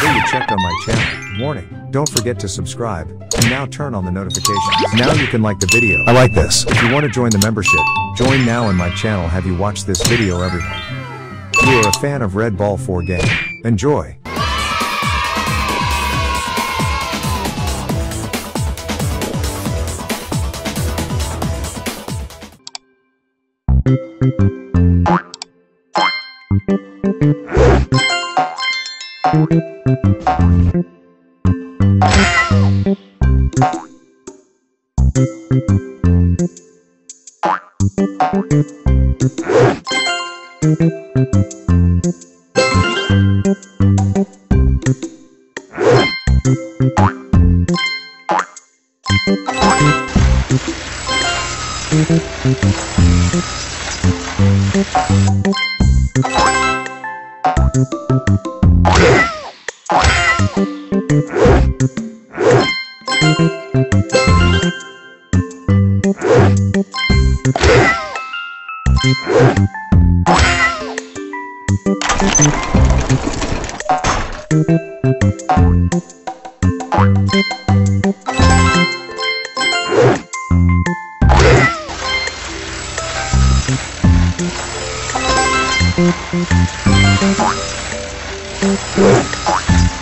Although you checked on my channel, warning, don't forget to subscribe, and now turn on the notifications. Now you can like the video. I like this. If you want to join the membership, join now and my channel. Have you watched this video everyone? If you are a fan of Red Ball 4 game, enjoy.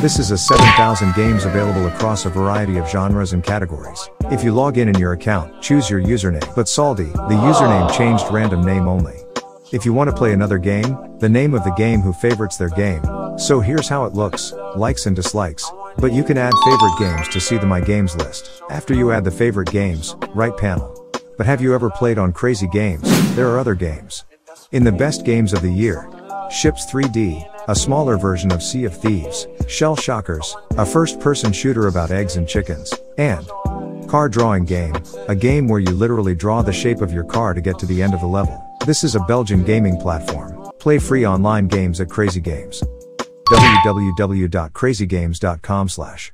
This is a 7,000 games available across a variety of genres and categories. If you log in your account, choose your username. But Salty, the username changed, random name only. If you want to play another game, the name of the game, who favorites their game. So here's how it looks, likes and dislikes. But you can add favorite games to see the My Games list. After you add the favorite games, right panel. But have you ever played on Crazy Games? There are other games. In the best games of the year, Ships 3D, a smaller version of Sea of Thieves, Shell Shockers, a first-person shooter about eggs and chickens, and Car Drawing Game, a game where you literally draw the shape of your car to get to the end of the level. This is a Belgian gaming platform. Play free online games at Crazy Games. www.crazygames.com/